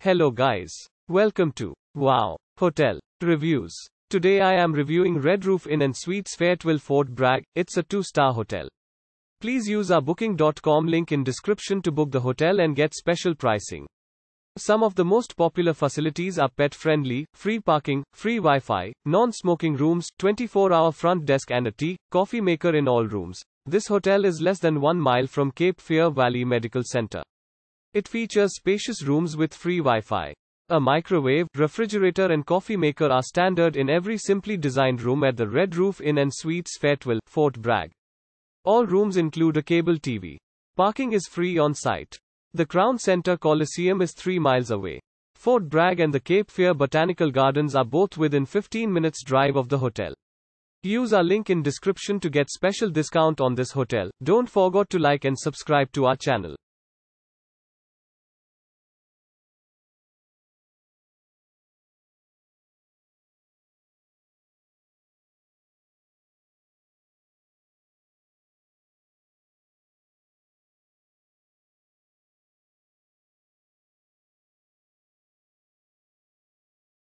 Hello guys. Welcome to Wow Hotel Reviews. Today I am reviewing Red Roof Inn & Suites Fayetteville, Fort Bragg. It's a 2-star hotel. Please use our booking.com link in description to book the hotel and get special pricing. Some of the most popular facilities are pet-friendly, free parking, free Wi-Fi, non-smoking rooms, 24-hour front desk and a tea/coffee maker in all rooms. This hotel is less than 1 mile from Cape Fear Valley Medical Center. It features spacious rooms with free Wi-Fi. A microwave, refrigerator and coffee maker are standard in every simply designed room at the Red Roof Inn & Suites Fayetteville, Fort Bragg. All rooms include a cable TV. Parking is free on site. The Crown Center Coliseum is 3 miles away. Fort Bragg and the Cape Fear Botanical Gardens are both within 15 minutes drive of the hotel. Use our link in description to get special discount on this hotel. Don't forget to like and subscribe to our channel.